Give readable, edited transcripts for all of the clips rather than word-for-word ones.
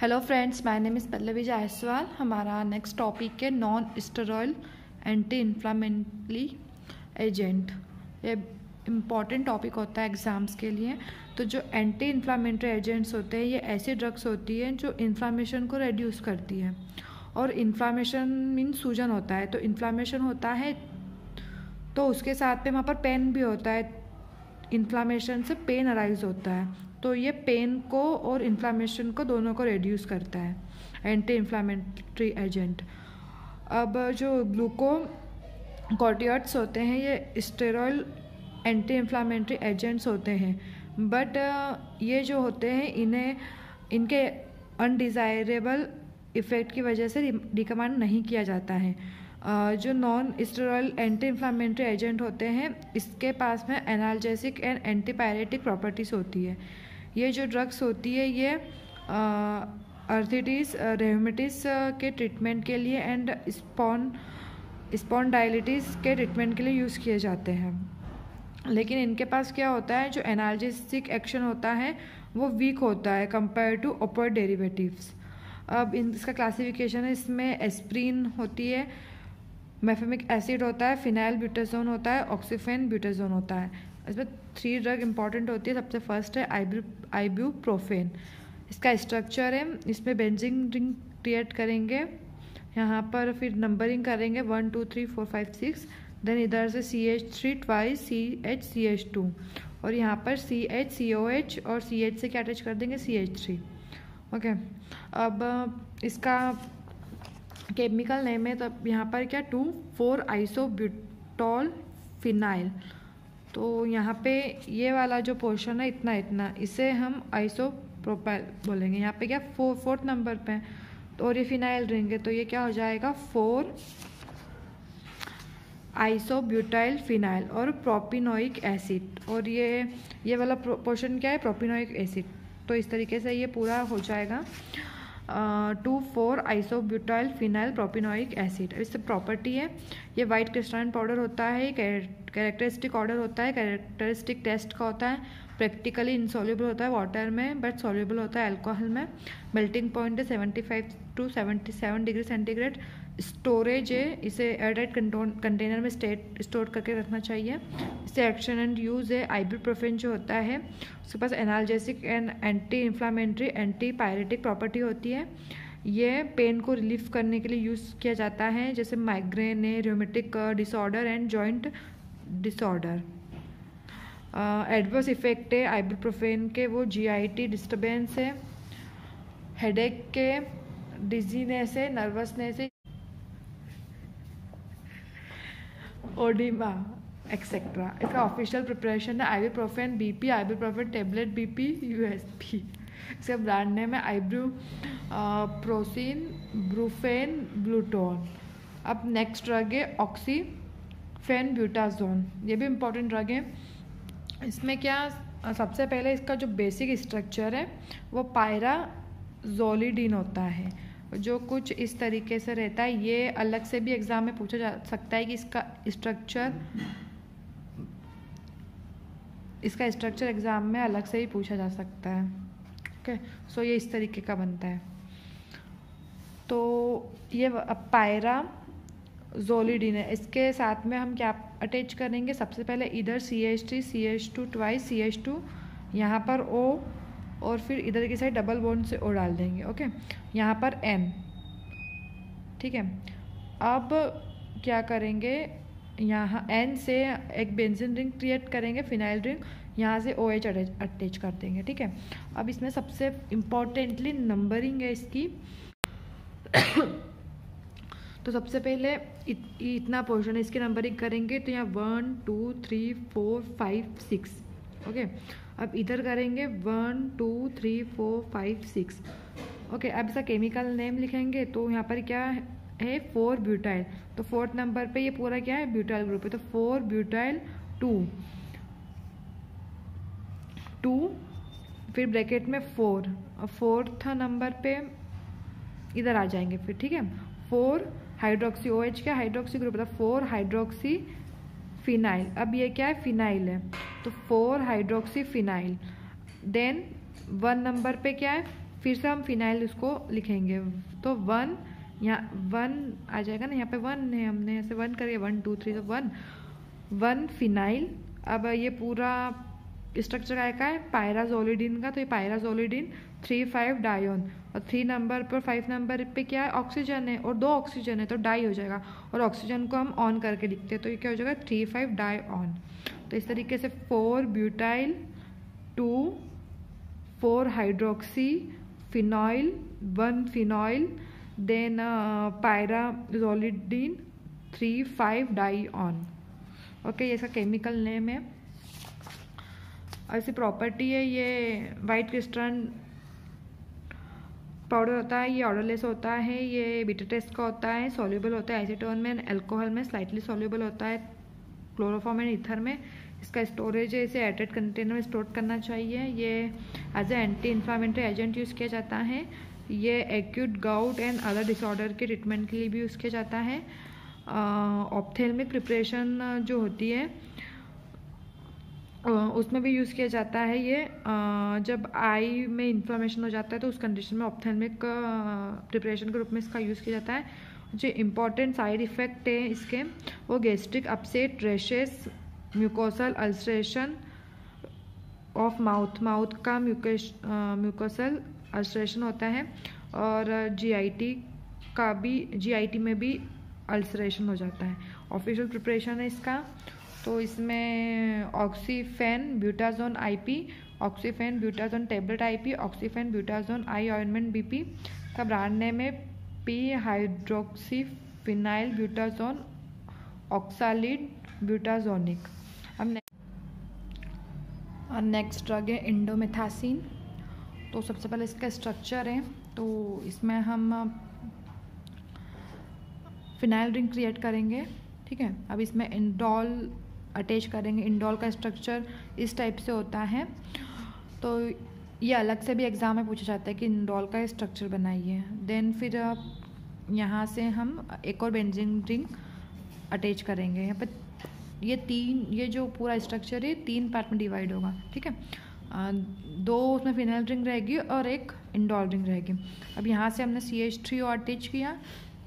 Hello friends, my name is Pallavi Jaiswal. हमारा next topic है non steroidal anti inflammatory agent. ये important topic होता है एग्ज़ाम्स के लिए। तो जो एंटी इन्फ्लामेटरी एजेंट्स होते हैं, ये ऐसी ड्रग्स होती हैं जो इन्फ्लामेशन को रेड्यूस करती है। और इन्फ्लामेशन मीन सूजन होता है, तो इन्फ्लामेशन होता है तो उसके साथ पे वहाँ पर पेन भी होता है। इन्फ्लामेशन से पेन अराइज होता है, तो ये पेन को और इन्फ्लामेशन को दोनों को रेड्यूस करता है एंटी इन्फ्लामेटरी एजेंट। अब जो ग्लूकोकॉर्टिकॉइड्स होते हैं, ये स्टेरॉयल एंटी इन्फ्लामेटरी एजेंट्स होते हैं। बट ये जो होते हैं, इनके अनडिज़ायरेबल इफ़ेक्ट की वजह से रिकमेंड नहीं किया जाता है। जो non steroidal anti inflammatory agent होते हैं, इसके पास में एनाल्जेसिक एंड एंटीपायरेटिक प्रॉपर्टीज़ होती है। ये जो ड्रग्स होती है, ये आर्थराइटिस, रेमेटिस के ट्रीटमेंट के लिए एंड स्पॉन्डाइलिटिस के ट्रीटमेंट के लिए यूज़ किए जाते हैं। लेकिन इनके पास क्या होता है, जो एनाल्जेसिक एक्शन होता है वो वीक होता है कंपेयर टू अपर डेरिवेटिव्स। अब इसका क्लासिफिकेशन है, इसमें एस्प्रीन होती है, मेफेमिक एसिड होता है, फिनाइल ब्यूटाजोन होता है, ऑक्सीफेन ब्यूटाजोन होता है। इसमें 3 ड्रग इंपॉर्टेंट होती है। सबसे फर्स्ट है आइब्यूप्रोफेन। इसका स्ट्रक्चर है, इसमें बेंजीन रिंग क्रिएट करेंगे, यहाँ पर फिर नंबरिंग करेंगे 1 2 3 4 5 6, देन इधर से CH3 ट्वाइस CH CH2, और यहाँ पर CH COH और CH से क्या अटैच कर देंगे, CH3। ओके, अब इसका केमिकल नेम है, तो यहाँ पर क्या 2,4-आइसोब्यूटॉल फिनाइल। तो यहाँ पे ये वाला जो पोर्शन है इतना इसे हम आइसोप्रोपाइल बोलेंगे। यहाँ पे क्या 4 नंबर पे है, तो और ये फिनाइल रिंग है, तो ये क्या हो जाएगा 4-आइसोब्यूटाइल फिनाइल और प्रोपिनोइक एसिड। और ये वाला पोर्शन क्या है, प्रोपिनोइक एसिड। तो इस तरीके से ये पूरा हो जाएगा 2,4-आइसोब्यूटाइल फिनाइल प्रोपिनोइक एसिड। इससे प्रॉपर्टी है, ये वाइट क्रिस्टलाइन पाउडर होता है, कैरेक्टरिस्टिक ऑर्डर होता है, कैरेक्टरिस्टिक टेस्ट का होता है, प्रैक्टिकली इनसॉल्यूबल होता है वाटर में, बट सॉल्यूबल होता है अल्कोहल में। मेल्टिंग पॉइंट है 75 to 77 डिग्री सेंटीग्रेड। स्टोरेज है, इसे एयरटाइट कंटेनर में स्टोर करके रखना चाहिए। इससे एक्शन एंड यूज़ है, आइबुप्रोफेन जो होता है उसके पास analgesic and anti inflammatory antipyretic property होती है। ये पेन को रिलीफ करने के लिए यूज़ किया जाता है, जैसे माइग्रेन है, rheumatic disorder and joint disorder. Adverse effect है आइबुप्रोफेन के, वो GIT डिस्टर्बेंस है, हेडेक के, डिजीनेस है, नर्वसनेस है, ओडिमा एक्सेट्रा। इसका ऑफिशियल प्रिपरेशन है ibuprofen BP, ibuprofen tablet BP USP। इसका ब्रांड नेम है आइब्रोप्रोसिन ब्रूफेन ब्लूटोन। अब नेक्स्ट ड्रग है ऑक्सीफेनब्यूटाजोन। ये भी इम्पोर्टेंट ड्रग है। इसमें क्या, सबसे पहले इसका जो बेसिक स्ट्रक्चर है वो पायराजोलिडीन होता है, जो कुछ इस तरीके से रहता है। ये अलग से भी एग्ज़ाम में पूछा जा सकता है कि इसका स्ट्रक्चर एग्ज़ाम में अलग से ही पूछा जा सकता है। ओके, सो ये इस तरीके का बनता है। तो ये पायराजोलिडीन है, इसके साथ में हम क्या अटैच करेंगे, सबसे पहले इधर CH3 CH2 ट्वाइस CH2, यहाँ पर O और फिर इधर की साइड डबल बॉन्ड से O डाल देंगे। ओके, यहाँ पर N, ठीक है। अब क्या करेंगे, यहाँ N से एक बेंजीन रिंग क्रिएट करेंगे, फिनाइल रिंग, यहाँ से OH अटैच कर देंगे, ठीक है। अब इसमें सबसे इम्पोर्टेंटली नंबरिंग है इसकी। तो सबसे पहले इतना पोर्शन है, इसकी नंबरिंग करेंगे, तो यहाँ 1 2 3 4 5 6। ओके, अब इधर करेंगे 1 2 3 4 5 6। ओके, अब इसका केमिकल नेम लिखेंगे, तो यहाँ पर क्या है 4 ब्यूटाइल, तो 4th नंबर पे ये पूरा क्या है, ब्यूटाइल ग्रुप है, तो 4 ब्यूटाइल 2 फिर ब्रैकेट में 4, 4th नंबर पे इधर आ जाएंगे फिर, ठीक है। 4 हाइड्रोक्सी OH क्या हाइड्रोक्सी ग्रुप है, 4 हाइड्रोक्सी फिनाइल। अब ये क्या है, फिनाइल है, तो 4 हाइड्रोक्सी फिनाइल। देन 1 नंबर पे क्या है फिर से हम फिनाइल उसको लिखेंगे तो वन, यहाँ वन आ जाएगा ना, यहाँ पे वन है, हमने ऐसे वन करके 1 2 3 तो वन वन फिनाइल। अब ये पूरा स्ट्रक्चर आया का है पायराजोलिडीन का, तो ये पायराजोलिडीन 3,5 डायोन और 3 नंबर पर 5 नंबर पे क्या है ऑक्सीजन है और 2 ऑक्सीजन है तो डाई हो जाएगा और ऑक्सीजन को हम ऑन करके लिखते हैं तो ये क्या हो जाएगा 3,5 डाई ऑन। तो इस तरीके से 4 butyl 2 4 hydroxy phenyl 1 phenyl then pyrazolidine 3,5 dione. Okay, ये इसका केमिकल नेम है। ऐसी प्रॉपर्टी है ये वाइट क्रिस्टल पाउडर होता है, ये ऑर्डरलेस होता है, ये बीटा टेस्ट का होता है, सॉल्यूबल होता है एसीटोन में, अल्कोहल में स्लाइटली सॉल्यूबल होता है, क्लोरोफॉर्म एंड ईथर में। इसका स्टोरेज है, इसे एयरटाइट कंटेनर में स्टोर करना चाहिए। ये as a anti inflammatory agent use किया जाता है। ये acute gout and other disorder के ट्रीटमेंट के लिए भी यूज़ किया जाता है। ऑप्थेल्मिक प्रिपरेशन जो होती है उसमें भी यूज़ किया जाता है। ये जब आई में इन्फ्लामेशन हो जाता है तो उस कंडीशन में ऑप्थेल्मिक प्रिपरेशन के रूप में इसका यूज़ किया जाता है। जो इम्पॉर्टेंट साइड इफ़ेक्ट है इसके वो gastric upset, rashes, mucosal ulceration of mouth, mouth का म्यूकोसल अल्सरेशन होता है और जीआईटी का भी, जीआईटी में भी अल्सरेशन हो जाता है। ऑफिशियल प्रिपरेशन है इसका, तो इसमें oxyphenbutazone IP, oxyphenbutazone tablet IP, oxyphenbutazone eye ointment BP का ब्रांड नेम है पी हाइड्रोक्सीफिनाइल ब्यूटाज़ोन ऑक्सालिड ब्यूटाजोनिक। अब नेक्स्ट ड्रग है इंडोमेथासिन। तो सबसे पहले इसका स्ट्रक्चर है, तो इसमें हम फिनाइल रिंग क्रिएट करेंगे, ठीक है। अब इसमें इंडोल अटैच करेंगे। इंडोल का स्ट्रक्चर इस टाइप से होता है, तो ये अलग से भी एग्ज़ाम में पूछा जाता है कि इंडोल का स्ट्रक्चर बनाइए। देन फिर यहाँ से हम एक और बेंजीन रिंग अटैच करेंगे। यहाँ पर ये तीन, ये जो पूरा स्ट्रक्चर है 3 पार्ट में डिवाइड होगा, ठीक है। 2 उसमें फिनाइल रिंग रहेगी और 1 इंडोल रिंग रहेगी। अब यहाँ से हमने CH3O अटैच किया,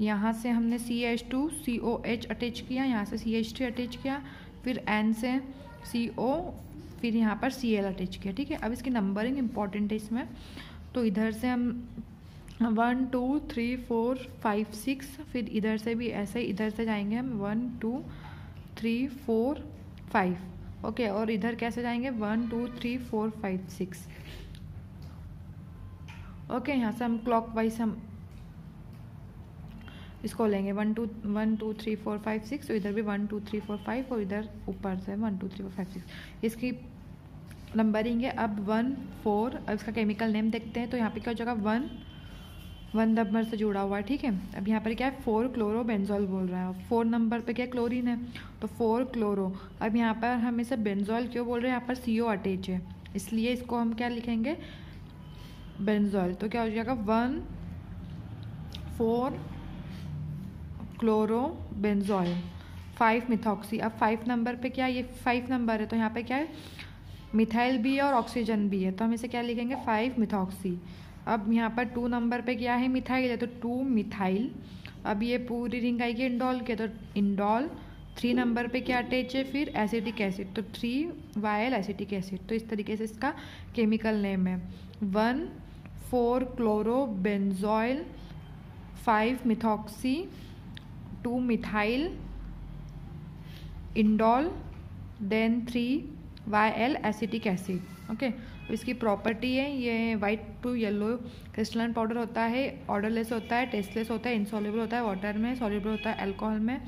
यहाँ से हमने CH2COH अटैच किया, यहाँ से CH3 अटैच किया, फिर N से CO, फिर यहाँ पर Cl अटैच किया, ठीक है। अब इसकी नंबरिंग इम्पॉर्टेंट है इसमें, तो इधर से हम 1 2 3 4 5 6, फिर इधर से भी ऐसे ही इधर से जाएंगे हम 1 2 3 4 5, ओके। और इधर कैसे जाएंगे 1 2 3 4 5 6, ओके। यहाँ से हम क्लॉकवाइज हम इसको लेंगे 1 2 3 4 5 6, तो इधर भी 1 2 3 4 5 और इधर ऊपर से 1 2 3 4 5 6 इसकी नंबरिंग है। अब 1 4, अब इसका केमिकल नेम देखते हैं, तो यहाँ पे क्या हो जाएगा 1 1 नंबर से जुड़ा हुआ है, ठीक है। अब यहाँ पर क्या है 4 क्लोरो बेंजोल बोल रहा है, 4 नंबर पे क्या क्लोरीन है तो 4 क्लोरो। अब यहाँ पर हम इसे बेंजोल क्यों बोल रहे हैं, यहाँ पर CO अटैच है इसलिए इसको हम क्या लिखेंगे बेंजोल। तो क्या हो जाएगा 1 4 क्लोरो बेंजोल 5 मिथॉक्सी। अब 5 नंबर पे क्या है, ये 5 नंबर है तो यहाँ पे क्या है मिथाइल भी है और ऑक्सीजन भी है, तो हम इसे क्या लिखेंगे 5 मिथॉक्सी। अब यहाँ पर 2 नंबर पे क्या है मिथाइल है तो 2 मिथाइल। अब ये पूरी रिंग आएगी इंडोल के, तो इंडोल 3 नंबर पे क्या अटैच है, फिर एसिटिक एसिड तो 3 वायल एसिटिक एसिड। तो इस तरीके से इसका केमिकल नेम है 1 4 chloro benzoyl 5 methoxy 2 methyl indole then 3 वायल एसिटिक एसिड, ओके। इसकी प्रॉपर्टी है ये white to yellow crystalline powder होता है, ऑर्डरलेस होता है, टेस्टलेस होता है, इनसॉल्युबल होता है वाटर में, सॉल्युबल होता है अल्कोहल में।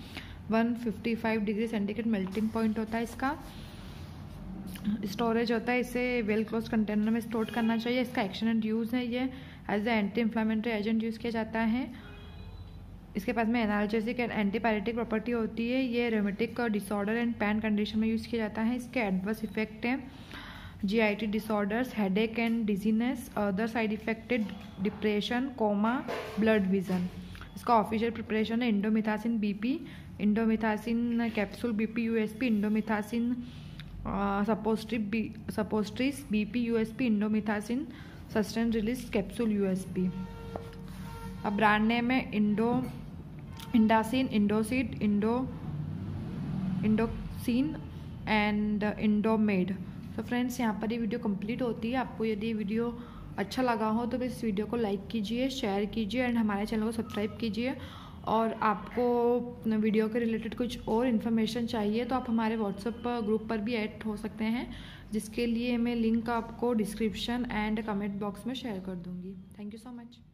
155 डिग्री सेंटीग्रेड मेल्टिंग पॉइंट होता है इसका। स्टोरेज होता है, इसे वेल क्लोज कंटेनर में स्टोर करना चाहिए। इसका एक्शन एंड यूज़ है, ये as a anti inflammatory agent use किया जाता है। इसके पास में एनाल्जेसिक एंड एंटीपायरेटिक प्रॉपर्टी होती है। ये rheumatic disorder and pain condition में यूज़ किया जाता है। इसके एडवर्स इफेक्ट हैं GIT disorders, headache and dizziness. Other side effected depression, coma, blood vision. इसका ऑफिशियल प्रिपरेशन है indomethacin BP, indomethacin capsule BP USP, indomethacin suppositories BP USP, indomethacin sustain release capsule USP. अब brand name है Indocin, इंडोसिड, इंडोक्सिन and Indomed. तो friends यहाँ पर ये video complete होती है। आपको यदि वीडियो अच्छा लगा हो तो इस वीडियो को लाइक कीजिए, शेयर कीजिए एंड हमारे चैनल को सब्सक्राइब कीजिए। और आपको वीडियो के रिलेटेड कुछ और इन्फॉर्मेशन चाहिए तो आप हमारे व्हाट्सएप ग्रुप पर भी ऐड हो सकते हैं, जिसके लिए मैं लिंक आपको डिस्क्रिप्शन एंड कमेंट बॉक्स में शेयर कर दूँगी। Thank you so much.